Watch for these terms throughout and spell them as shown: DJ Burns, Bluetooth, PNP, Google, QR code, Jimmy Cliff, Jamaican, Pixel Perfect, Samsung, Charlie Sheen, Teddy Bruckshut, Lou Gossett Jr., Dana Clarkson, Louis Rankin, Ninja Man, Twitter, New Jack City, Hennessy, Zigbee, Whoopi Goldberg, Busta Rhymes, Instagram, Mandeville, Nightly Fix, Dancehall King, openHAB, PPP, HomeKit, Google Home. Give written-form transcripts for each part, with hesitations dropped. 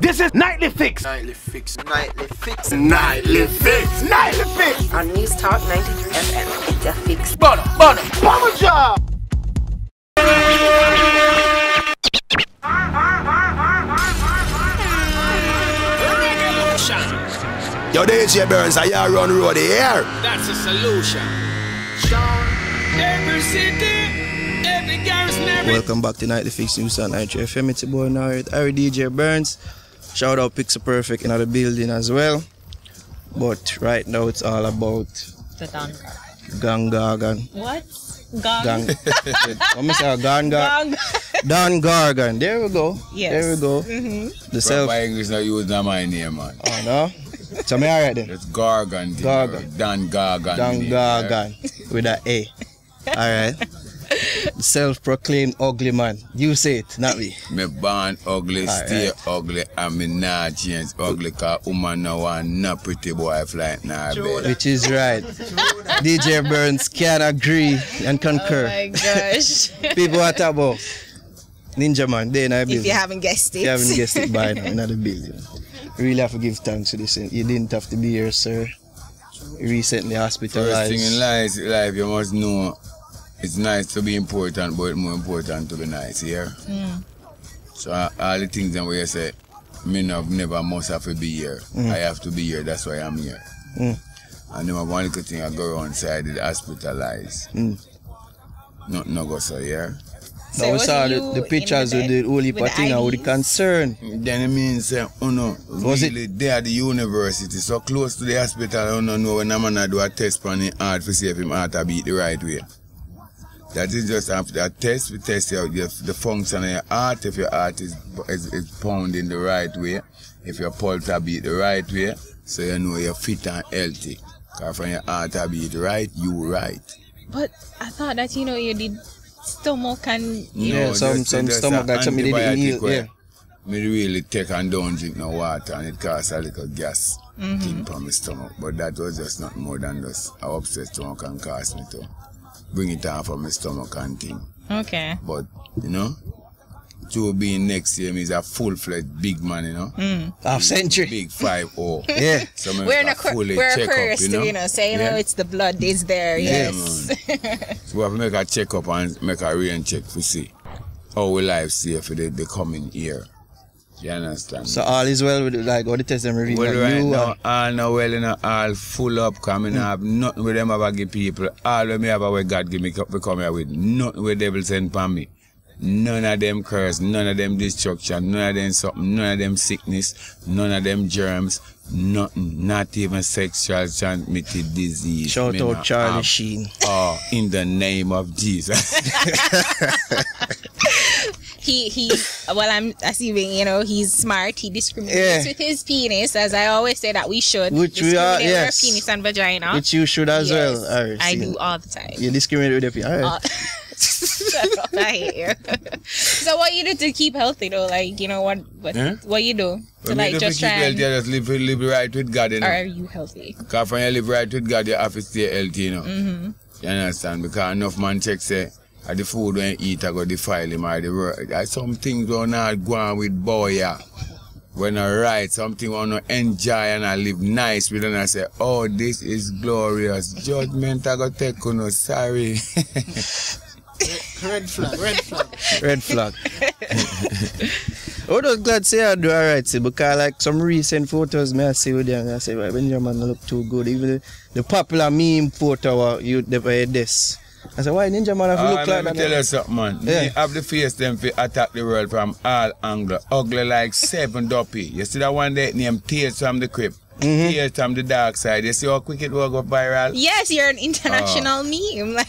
This is Nightly Fix. Nightly Fix. Nightly Fix. Nightly Fix. Nightly Fix. On News Talk 93 FM. It's a fix. Butter, butter, butter job. Yo, DJ Burns, I y'all run road here. That's a solution. Every city, every garrison, every... Welcome back to Nightly Fix, News Talk 93 FM. It's your boy Narit. I'm DJ Burns. Shout out Pixel Perfect in the building as well. But right now it's all about the Don Gorgon. What? Gong. Don Gorgon. There we go. Yes. There we go. Mm-hmm. The self. My English now use not my name, man. Oh no. So me alright then. It's Gorgon. Gorgon. Don Gorgon. Don Gorgon. With an A. Alright. Self-proclaimed ugly man. You say it, not me. Me born ugly, all stay right. Ugly, and me not change ugly, cause woman no one, no pretty boy flying now. Which is right. DJ Burns can agree and concur. Oh my gosh. People are talking about Ninja Man, they in our building. If you haven't guessed it. You haven't guessed it by now, in the building. Really have to give thanks to this. You didn't have to be here, sir. Recently hospitalized. First thing in life, you must know. It's nice to be important, but more important to be nice, yeah? Mm. So all the things that we say, me never must have to be here. Mm. I have to be here, that's why I'm here. Mm. And then one little thing I go around inside the hospitalized. Mm. No go so, yeah? So no, we saw the pictures with the holy patina, with the concern. Then it means, oh no, was really it? They at the university, so close to the hospital, I don't know when I'm going to do a test on the heart to see if his heart beat the right way. That is just after a test, we test the function of your heart, if your heart is pounding the right way, if your pulse beat the right way, so you know you're fit and healthy. Because when your heart beat right, you right. But I thought that, you know, you did stomach and... You no, know, some stomach that somebody didn't heal, yeah. Me really take and don't drink no water, and it causes a little gas thing from my stomach. But that was just not more than just how upset stomach can cause me to. Bring it down from my stomach and thing. Okay. But, you know, to being next year means a full-fledged big man, you know. Mm. Half century. Big 5-0. Yeah. So we're not curious to, you know, say, you know, it's the blood is there, yes. Yeah, so we have to make a check-up and make a rain check to see how we life safe for the coming year. You understand? So all is well with, like, all the tests them reveal. Well, right now, all now well, you know, all full up, coming up, nothing with them about give people. All of me have what God give me, we come here with. Nothing with devil send for me. None of them curse, none of them destruction, none of them something, none of them sickness, none of them germs, nothing, not even sexual transmitted disease. Shout me out Charlie Sheen. Oh, in the name of Jesus. I'm assuming, you know, he's smart. He discriminates with his penis, as I always say that we should. Which we are, yes. Penis and vagina. Which you should as well. Right, I do all the time. You discriminate with your penis. All right. I hate you. So what you do to keep healthy though? Like, you know, what you do to like just try and... Healthy, just live right with God, you know? Or are you healthy? Because when you live right with God, you have to stay healthy, you know. You understand? Because enough man check say, the food when you eat, I go defile him or the... Some things don't go on with boy, yeah. When I write something, I want to enjoy and I live nice with it, and I say, oh, this is glorious. Judgment I go take, you know, sorry. Red flag, red flag. Red flag. I was glad to say I do alright, because like some recent photos I see with them, I say, well, Benjamin don't look too good. Even the popular meme photo of you never had this. I said, why Ninja Man have you look like that? Let me tell you something, man. Yeah. They have the face them to attack the world from all angles. Ugly like seven doppy. You see that one that named Tales from the Crypt? Tales from the Dark Side. You see how quick it will go viral? Yes, you're an international meme. Like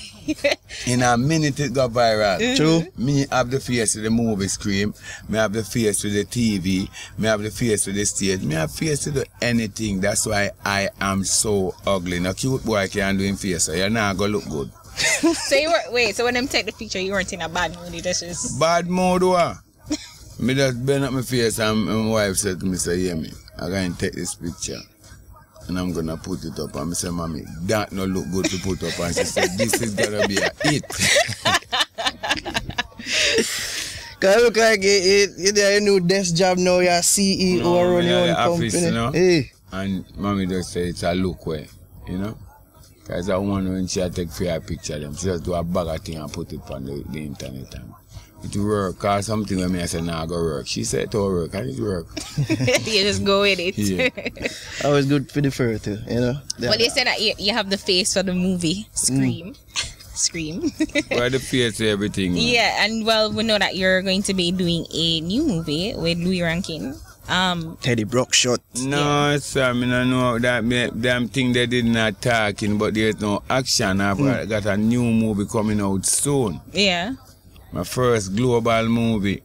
in a minute it got viral. True. Me have the face to the movie screen. Me have the face to the TV. Me have the face to the stage. Me have face to do anything. That's why I am so ugly. Now cute boy can't do him face, so you're not gonna look good. So you were, wait, so when them take the picture, you weren't in a bad mood, you just... Bad mood, what? Me just bend up my face and my wife said to me, say, yeah, me, I'm going to take this picture and I'm going to put it up. And I said, mommy, that no look good to put up. And she said, this is going to be a hit. Cause it look like you're a new desk job now, you're a CEO running your own company. Office, you know? Hey. And mommy just say it's a look way, you know? Cause a woman when she take fair picture them, she just do a bag of thing and put it on the internet and it work. Cause something when me I said nah go work. She said it all work and it work. You just go with it. Yeah. Always good for the fur too, you know. Well they said that you have the face for the movie. Scream. Mm. Scream. Well, the face to everything. Man. Yeah, and well, we know that you're going to be doing a new movie with Louis Rankin. Teddy Brockshot. No, yeah. Sir, I mean, I know that damn thing they did not talking, but there's no action. I've got a new movie coming out soon. Yeah. My first global movie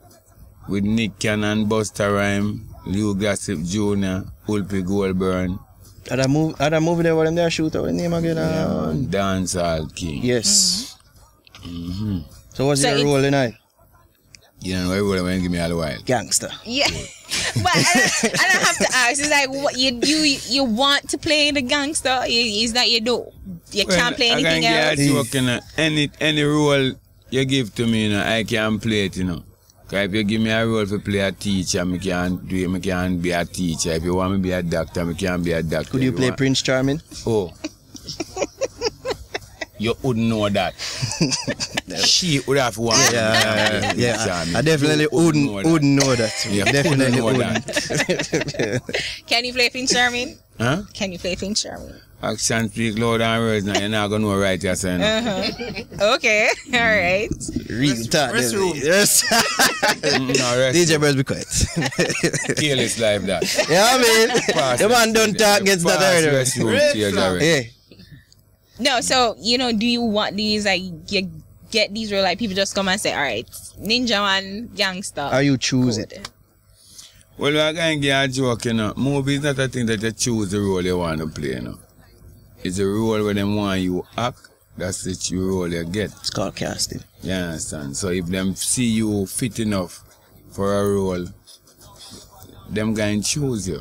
with Nick Cannon, Busta Rhymes, Lou Gossett Jr., Whoopi Goldberg. Other movie there where they shoot out the name again? Yeah, Dancehall King. Yes. Mm-hmm. So what's your role tonight? You know, everybody when give me all the while. Gangster. Yeah. But I don't have to ask. It's like what you want to play the gangster? Is that you do? You can't play anything else? Any role you give to me, you know, I can play it, you know. Because if you give me a role to play a teacher, I can't be a teacher. If you want me to be a doctor, I can't be a doctor. Could you play Prince Charming? Oh. You wouldn't know that. She would have one. Yeah, I definitely wouldn't know that. Yeah, definitely wouldn't. Can you play Prince Charming? Huh? Can you play Prince Charming? Action speak loud and words now. You're not going to know right yourself. Okay, all right. Rest room. Yes. No, DJ Burns, be quiet. Kill his life, that. Yeah, I mean, the man don't talk against that already. Yeah. No, so, you know, do you want these, like, you get these real, like, people just come and say, all right, Ninja Man, gangster. How you choose it? Well, I can get a joke, you know. Movie is not a thing that you choose the role you want to play, you know. It's a role where they want you act, that's the role you get. It's called casting. You understand? So if them see you fit enough for a role, them going to choose you.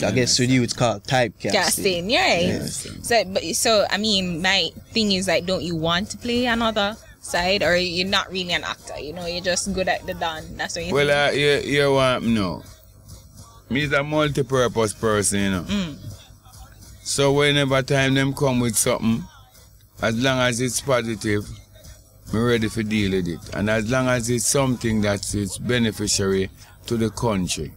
I guess with you it's called typecasting. Casting, right. Yes. So, I mean, my thing is, like, don't you want to play another side? Or you're not really an actor, you know? You're just good at the dance. That's what you think. Well, you want me know. Me's a multi-purpose person, you know? So whenever time them come with something, as long as it's positive, I'm ready to deal with it. And as long as it's something that is beneficiary to the country.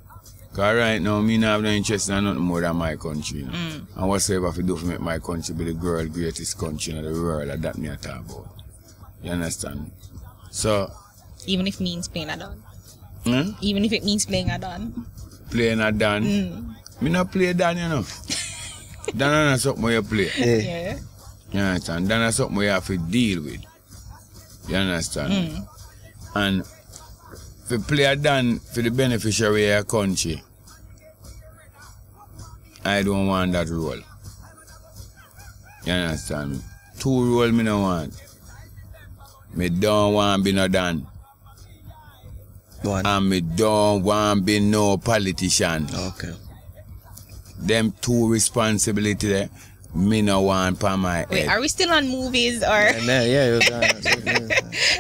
Because right now, me not have no interest in nothing more than my country. You know? And whatsoever I do to make my country be the world greatest country in the world, that me I talk about. You understand? So... Even if it means playing a don? Hmm? Even if it means playing a don? Playing a don? Me not play don, you know. Don is something you play. Yeah. You understand? Don is something you have to deal with. You understand? And... If you play a dance for the beneficiary of your country, I don't want that role. You understand me? Two roles I don't want. I don't want to be no dance. And I don't want to be no politician. Okay. Them two responsibilities there, I don't want for my head. Wait, are we still on movies or? Yeah.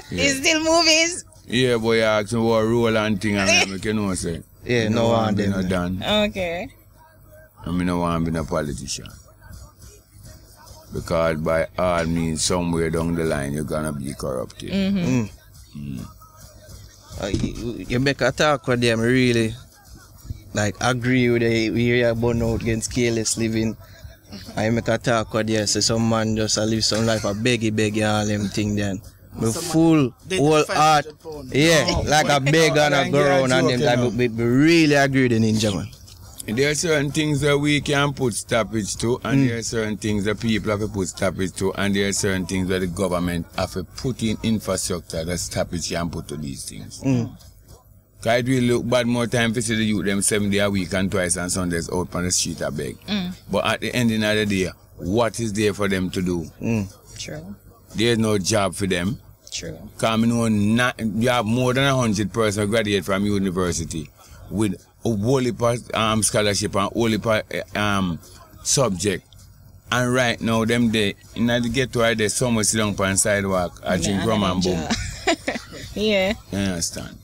Is still movies? Yeah, boy, you asked me what role and thing and make you know say. Yeah, no one be no done. Okay. I mean, no one be no politician. Because by all means, somewhere down the line, you're gonna be corrupted. You make a talk with them really, like, agree with you hear about no against careless living. I make a talk with them, say some man just live some life a beggy all them thing then. The full whole art, like a beggar and a girl and them type of, we really agree with the Ninja Man. There are certain things that we can put stoppage to, and there are certain things that people have to put stoppage to, and there are certain things that the government have to put in infrastructure that stoppage can put to these things. Because it will look bad more time to see the youth them 7 days a week and twice on Sundays out on the street a beg. But at the ending of the day, what is there for them to do? True. There's no job for them. True. Because you have more than 100 persons graduate from university with a whole scholarship and whole subject. And right now, them they in the ghetto, they somewhere sit down on the sidewalk, I drink rum and boom. Yeah. You understand?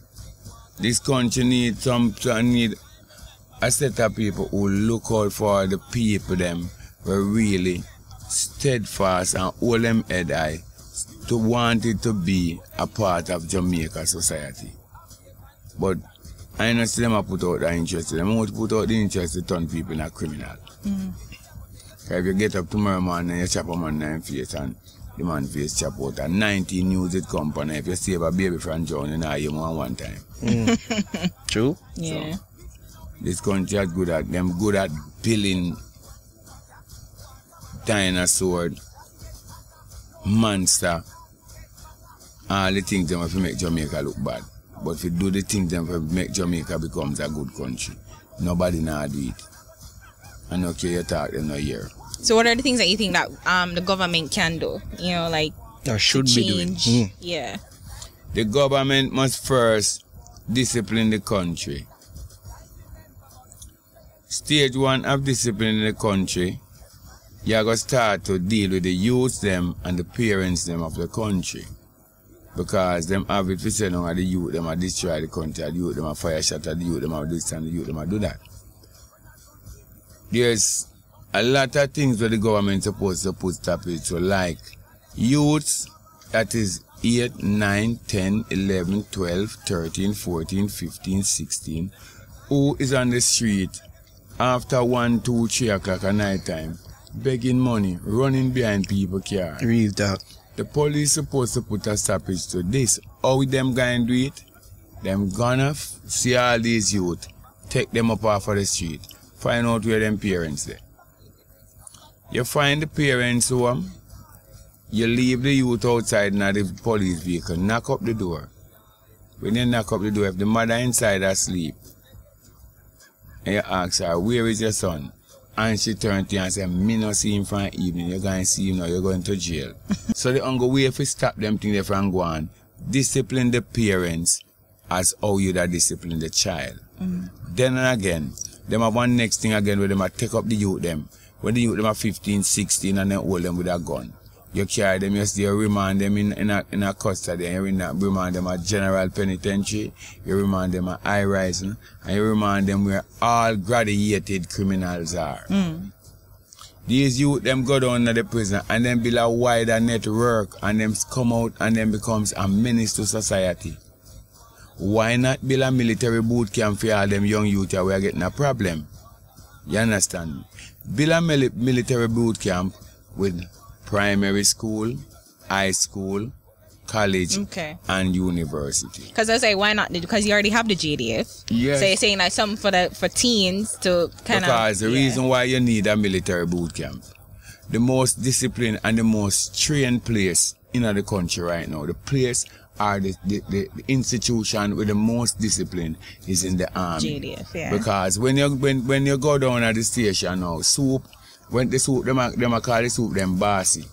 This country needs a set of people who look out for the people them were really steadfast and hold them head high to want it to be a part of Jamaica society. But I know them I put out the interest. They want to put out the interest to turn people in a criminal. Mm. If you get up tomorrow morning and you chop a man in face and the man face chop out and 19 news it company, if you save a baby from John, you know you want one time. Mm. True? Yeah. So, this country are good at them, good at billing dinosaur, monster, all the things them have to make Jamaica look bad. But if you do the things them have to make Jamaica becomes a good country. Nobody now do it. And okay, you talk them no year. So what are the things that you think that the government can do? You know, like that should be doing. Mm. Yeah. The government must first discipline the country. Stage one of disciplining the country, you are going to start to deal with the youth them and the parents them of the country. Because them have it for saying the youth them are destroy the country, the youth them are fire shatter, the youth them are this and the youth them are do that. There's a lot of things that the government is supposed to put stop it to, like youths that is 8, 9, 10, 11, 12, 13, 14, 15, 16, who is on the street after 1, 2, 3 o'clock at night time, begging money, running behind people car. Real talk. The police supposed to put a stoppage to this. How them going to do it? Them gonna see all these youth, take them up off of the street, find out where them parents are. You find the parents home, you leave the youth outside in the police vehicle, knock up the door. When you knock up the door, if the mother inside asleep, and you ask her, where is your son? And she turned to you and said, me not see him for an evening, you're going to see him now, you're going to jail. So the only way if you stop them thing they from going, discipline the parents as how you that discipline the child. Mm-hmm. Then and again, them have one next thing again where them are take up the youth them. When the youth them are 15, 16 and then hold them with a gun. You carry them, you remand them in a custody, you remand them at general penitentiary, you remand them at high rise, and you remand them where all graduated criminals are. Mm. These youth them go down to the prison and then build a wider network and them come out and then becomes a menace to society. Why not build a military boot camp for all them young youth who are getting a problem? You understand me? Build a military boot camp with primary school, high school, college, okay, and university. Because I say, why not? Because you already have the JDF. Yes. So you're saying like something for teens to kind of... Because the reason why you need a military boot camp, the most disciplined and the most trained place in the country right now, the place or the institution with the most discipline is in the army. JDF, yeah. Because when you go down at the station now, soup, when the soup, them call the soup them bossy.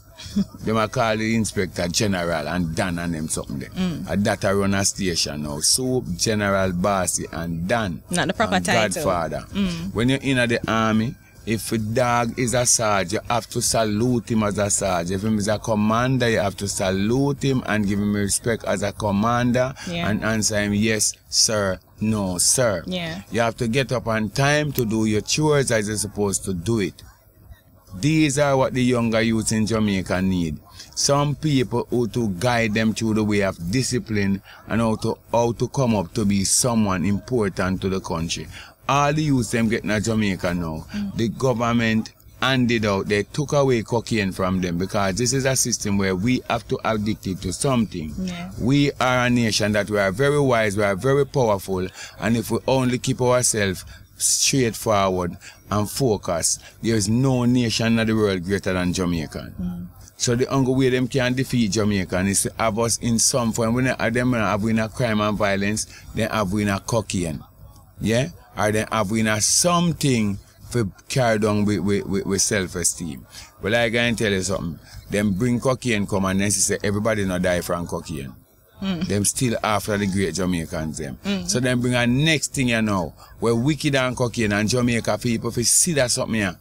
Them call the inspector general and Dan and them something there. Mm. That a run a station now. Soup, general, bossy and Dan. Not the proper title. Godfather. Mm. When you're in the army, if a dog is a sergeant, you have to salute him as a sergeant. If him is a commander, you have to salute him and give him respect as a commander, yeah, and answer him, yes, sir, no, sir. Yeah. You have to get up on time to do your chores as you're supposed to do it. These are what the younger youth in Jamaica need. Some people who to guide them through the way of discipline and how to come up to be someone important to the country. All the youth them getting at Jamaica now, the government handed out, they took away cocaine from them because this is a system where we have to addict it to something. Yeah. We are a nation that we are very wise, we are very powerful, and if we only keep ourselves straightforward and focused, there is no nation in the world greater than Jamaican. Mm. So the only way them can defeat Jamaican is to have us in some form. When they have them have we in a crime and violence, they have we in a cocaine. Yeah? Or they have we in a something for carry down with self-esteem. Well, I can tell you something. Them bring cocaine come and then say everybody not die from cocaine. Mm. Them still after the great Jamaicans them. Mm-hmm. So them bring a next thing you know, where wicked and cocaine and Jamaica people fi see that something here.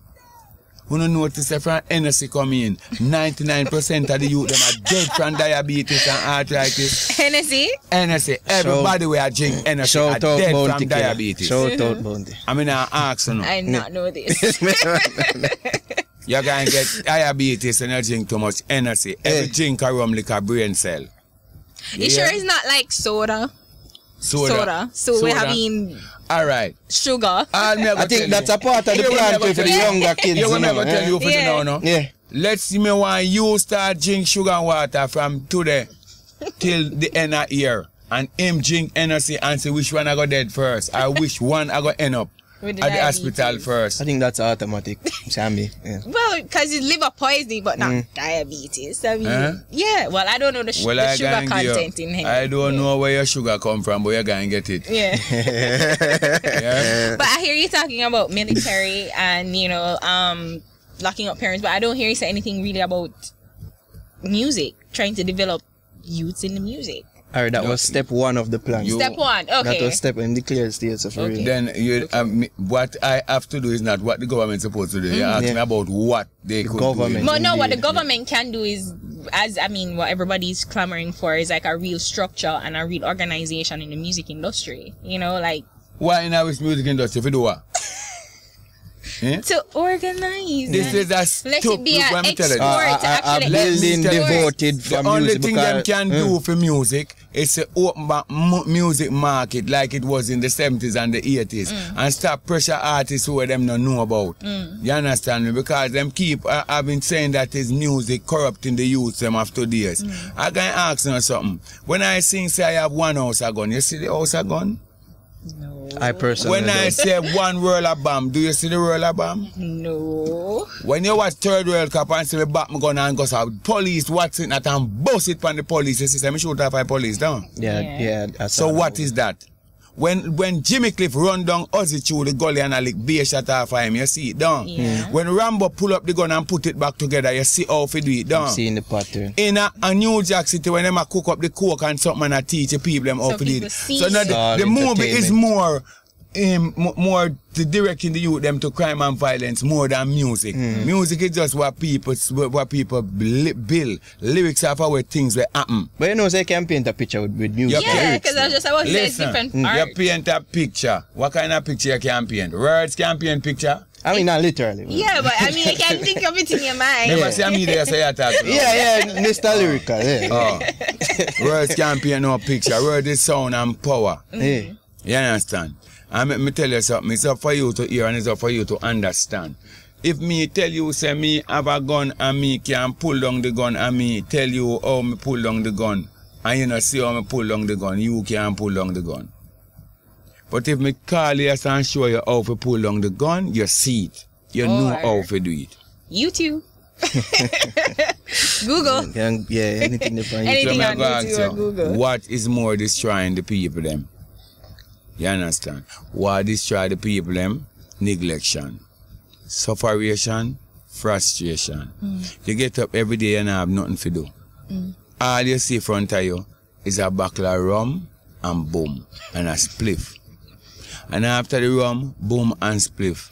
When you notice from Hennessy come in, 99% of the youth them are dead from diabetes and arthritis. Hennessy? Hennessy. Everybody will drink Hennessy are dead from diabetes. Shout out Bounty. I mean, I ask you now. I not know this. You're going to get diabetes and you drink too much Hennessy. Every drink of rum like a brain cell. You sure it's not like soda? Soda. So we're having... All right. Sugar. I think that's a part of the plan for the younger kids. You want to tell you for now, no? Yeah. Let's see me when you start drink sugar and water from today till the end of year. And him drink energy and say which one I go dead first. I wish one I go end up at the hospital first. I think that's automatic, Sammy. Yeah. Well, because it's liver poisoning, but not diabetes. I mean, yeah. Well, I don't know the, the sugar content in here. I don't know where your sugar come from, but you're going to get it. Yeah. But I hear you talking about military and, you know, locking up parents, but I don't hear you say anything really about music, trying to develop youths in the music. All right, that was step one of the plan. Step one, okay. That was step in the clear states of real. Then you, what I have to do is not what the government is supposed to do. You're asking about what they could do. No, what the government can do is, as I mean, what everybody's clamoring for is like a real structure and a real organization in the music industry. You know, like... Why in our music industry? If you do what? To organize. This is a stupid export. The only thing they can do for music is to open back music market like it was in the 70s and the 80s and stop pressure artists who them don't know about. You understand me? Because them keep having saying that is music corrupting the youth them after this. I can ask you something. When I sing, say I have one house a gun, you see the house a gun? No. I personally when I say one roller bomb, do you see the roller bomb? No. When you watch third World Cup and see the Batman gun and goes out, police watch it and bust it from the police system. You shoot off by police, don't? Yeah. So what is that? When Jimmy Cliff run down Ozzy through the gully and a lick beer shot off of him, you see it, don't? Yeah. When Rambo pull up the gun and put it back together, you see how he do it, don't? I'm seeing the pattern. In a New Jack City, when them a cook up the coke and something and teach the people them how to do it. So now the movie is more... more directing the youth them to crime and violence more than music. Music is just what people build. Lyrics are for where things will happen. But you know, they can paint a picture with music. Yeah, because I was just about to say it's different art. You paint a picture. What kind of picture you can paint? Words can paint picture. I mean, not literally. Yeah, but I mean, you can think of it in your mind. Never see me there, say that. Mr. Lyrical. Words can paint no picture. Words is sound and power. You understand? And let me tell you something, it's up for you to hear and it's up for you to understand. If me tell you, say me have a gun and me can pull down the gun and me tell you how me pull down the gun and you know see how me pull down the gun, you can pull down the gun. But if me call you and show you how to pull down the gun, you see it. You know how to do it. YouTube. Google. Yeah, anything to find. Anything on YouTube or Google. What is more destroying the people them? You understand? What destroy the people them? Neglection, sufferation, frustration. You get up every day and have nothing to do. All you see in front of you is a bottle of rum and boom and a spliff. And after the rum, boom and spliff,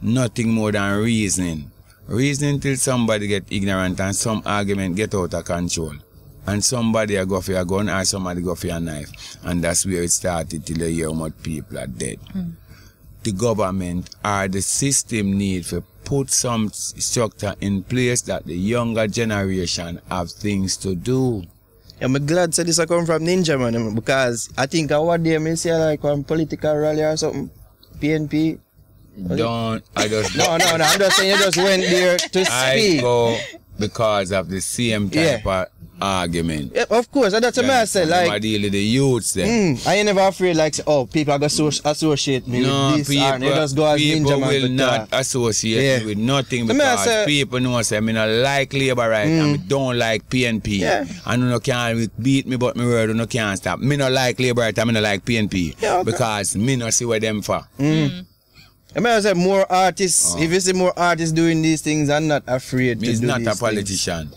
nothing more than reasoning. Reasoning till somebody get ignorant and some argument get out of control. And somebody go for your gun or somebody go for your knife. And that's where it started till you hear how much people are dead. The government or the system need to put some structure in place that the younger generation have things to do. I'm glad that this come from Ninja Man, because I think one day I see like one political rally or something, PNP. Don't, I just... no, I'm just saying you just went there to speak. I go because of the same type of argument. Yeah, of course, and that's what I said. Like, I deal with the youths then. I ain't never afraid like, oh, people are going to associate me with this. People, and just go as people Ninja Man will not associate me with nothing because people know say, I mean, I like labor right and I don't like PNP. And you can't beat me, but my word you can't stop. I don't like labor right and I don't like PNP because I don't see what them for. I mean, I said more artists, if you see more artists doing these things, I'm not afraid to do not these a politician.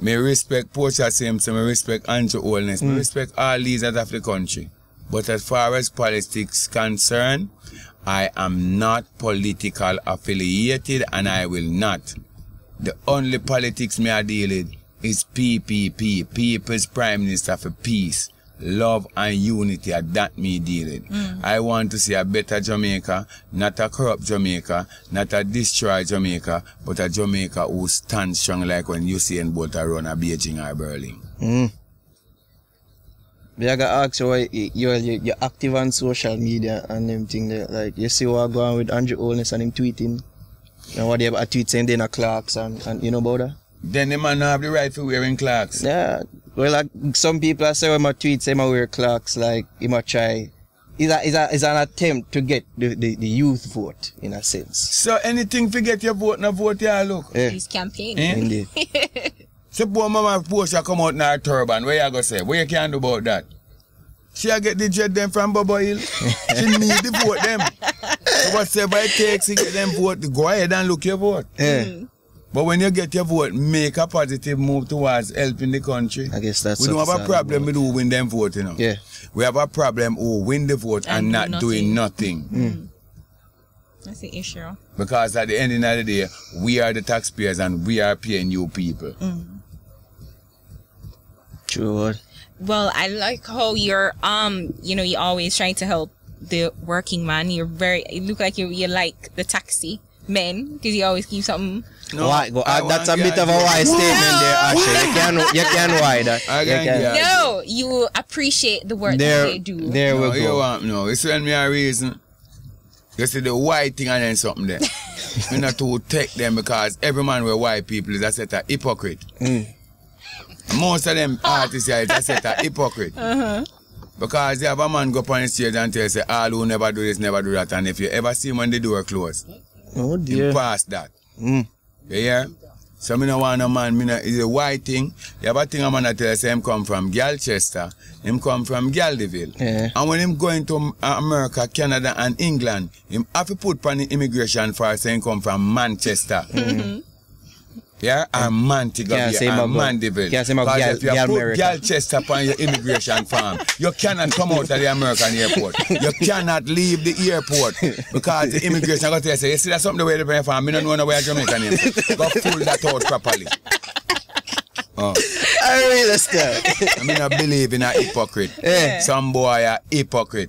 Me respect Portia Simpson, me respect Andrew Holness, me respect all leaders of the country. But as far as politics concerned, I am not political affiliated and I will not. The only politics me I deal with is PPP, People's Prime Minister for Peace, Love and Unity, that me deal with. I want to see a better Jamaica, not a corrupt Jamaica, not a destroyed Jamaica, but a Jamaica who stands strong like when Usain Bolt run a Beijing or Berlin. I gotta ask you why you're active on social media and them thing there. Like, you see what going on with Andrew Holness and him tweeting. And what they have a tweet saying Dana Clarkson and you know about that? Then the man have the right for wearing clocks. Yeah. Well, like, some people are saying my tweets say I wear clocks, like him a try. It's an attempt to get the youth vote in a sense. So anything to get your vote, no vote yeah look. Yeah. He's campaigning. Eh? Indeed. So poor mama Porsche come out in her turban, where you go say? Where you can do about that? She a get the jet them from Bobo Hill. She need the vote them. So whatever it takes to get them vote, go ahead and look your vote. Yeah. But when you get your vote, make a positive move towards helping the country. I guess that's we don't have a problem with who win them vote, you know. Yeah. We have a problem who win the vote and not doing nothing. That's the issue. Because at the end of the day, we are the taxpayers and we are paying you people. True. Well, I like how you're, you know, you're always trying to help the working man. You're very, you look like you're like the taxi men because you always keep something. No, that's a bit of a wise statement there, actually. You can why that. No, you appreciate the work that they do. There we go. No, it's when me a reason. You see the white thing and then something there. Me not to take them because every man with white people is a set of hypocrite. Most of them artists here is a set of hypocrite. Because they have a man go up on the stage and tell say, all who never do this, never do that. And if you ever see him when the door close, you pass that. Yeah? So me no want a man, it's a white thing. You have a thing a man that tell say him come from Galchester, him come from Galdeville. And when him going to America, Canada and England, him have to put on the immigration for saying come from Manchester. Yeah, and Montego and Mandeville. Because if you put Galchester upon your immigration farm, you cannot come out of the American airport. You cannot leave the airport because the immigration got to say, you see that's something the way they pay farm. I don't know where Jamaican is. Go pull that out properly. I really understand. I mean, I believe in a hypocrite. Some boy are hypocrite.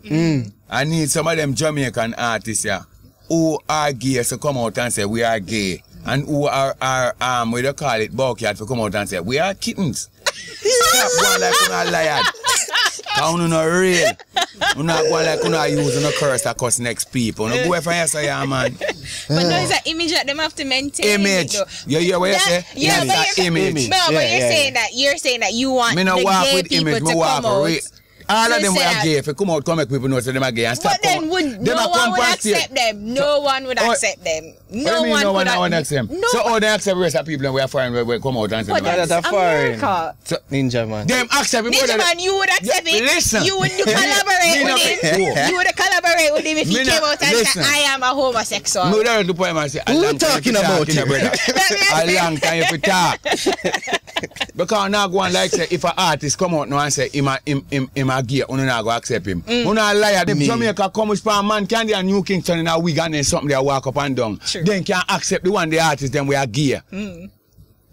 I need some of them Jamaican artists here who are gay to come out and say we are gay. And who are we don't call it backyard for come out and say, we are kittens. Stop going like you're a liar. Because you're not real. You're not going like you're not using a curse to cuss next people. You're not going for yourself, yeah, man. But no, it's an image that them have to maintain. Image. You hear what you say? Yeah, but you're saying that you want the gay people to come out. All of them were gay. If you come out, come make people know that they are gay and stop. But then no one would accept them. No one would accept them. No one would accept them. So all they accept race of people and we are foreign, we come out and say them. But that's foreign. Ninja Man. Them accept people. Ninja Man, you would accept it. Listen. You would collaborate with him. You would collaborate with him if he came out and said, I am a homosexual. No, that would point and say, who are you talking about? A long time if you talk. Because now go and like say, if an artist come out now and say, him a gay, you not go accept him. You not lie at them. Jamaica come with a man, candy and New Kingston in a wig and then something they walk up and down. Then can't accept the one the artist, then we are gay.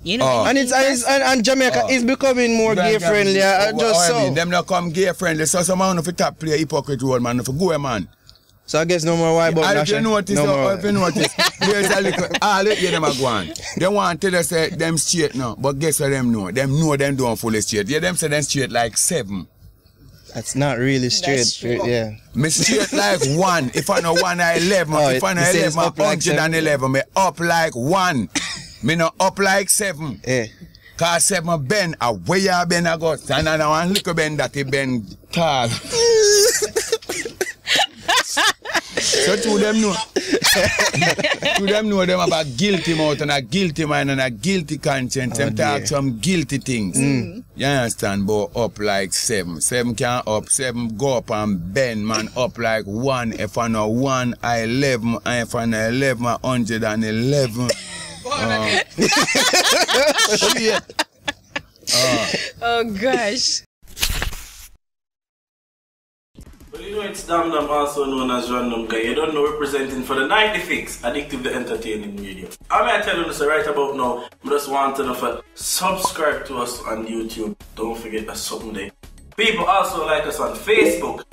You know. And Jamaica is becoming more gay friendly. Them not come gay friendly. So someone of a top player hypocrite role, man, if you go a man. So I guess no more why about that. If you notice, there's a little, all the them are going. They want to tell us that them straight now, but guess what them know? Them know them don't fully straight. Yeah, them say them straight like 7. That's not really straight. Yeah. Me straight like 1. If I know 1, I 11. If I know 11, I'm 111. Me up like 1. Me not up like 7. Yeah. Cause 7 bend, away I bend I got. And I know one little bend that he bend tall. So to them know. To them know them about guilty mouth and a guilty mind and a guilty conscience. Them talk some guilty things. You understand? But up like 7. 7 can up. 7 go up and bend, man. Up like 1. If I know 1, I 11. And if I know 11, I 111. Oh gosh. You know it's Dam Dam, also known as Random Guy. You don't know representing for the Nightly Fix, addictive to entertaining video. I'm gonna tell you this right about now. I just want to know for subscribe to us on YouTube. Don't forget that someday. People also like us on Facebook.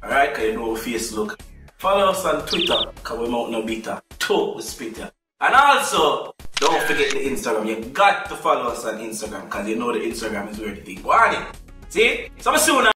Alright, cause you know Facebook. Follow us on Twitter, cause we're out no beta. We spit ya. And also, don't forget the Instagram. You got to follow us on Instagram, cause you know the Instagram is where the thing. See? So I'm soon.